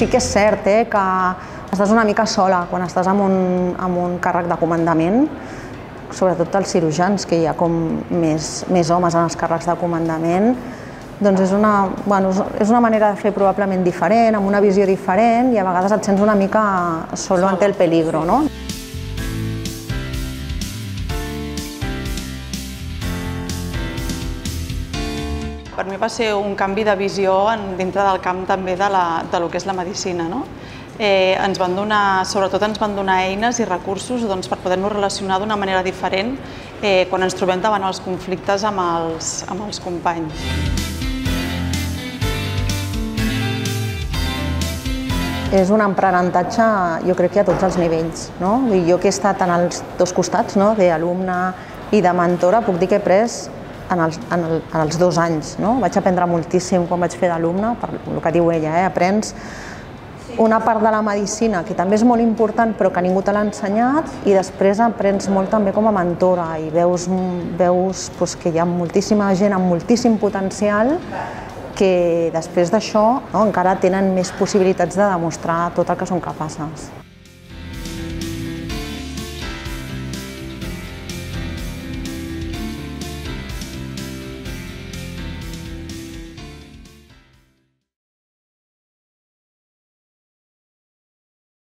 Sí que és cert que estàs una mica sola quan estàs amb un càrrec de comandament, sobretot els cirurgians, que hi ha com més homes en els càrrecs de comandament, doncs és una manera de fer probablement diferent, amb una visió diferent, i a vegades et sents una mica solo ante el peligro, no? Per mi va ser un canvi de visió dintre del camp també de lo que és la medicina, no? Sobretot ens van donar eines i recursos doncs, per poder-nos relacionar d'una manera diferent quan ens trobem davant els conflictes amb els companys. És un aprenentatge, jo crec que a tots els nivells, no? Jo que he estat en els dos costats, no? D'alumna i de mentora, puc dir que he pres en els 2 anys. No? Vaig aprendre moltíssim quan vaig fer d'alumna, per el que diu ella, aprens una part de la medicina que també és molt important però que ningú te l'ha ensenyat, i després aprens molt també com a mentora i veus doncs, que hi ha moltíssima gent amb moltíssim potencial que després d'això no, encara tenen més possibilitats de demostrar tot el que són capaces.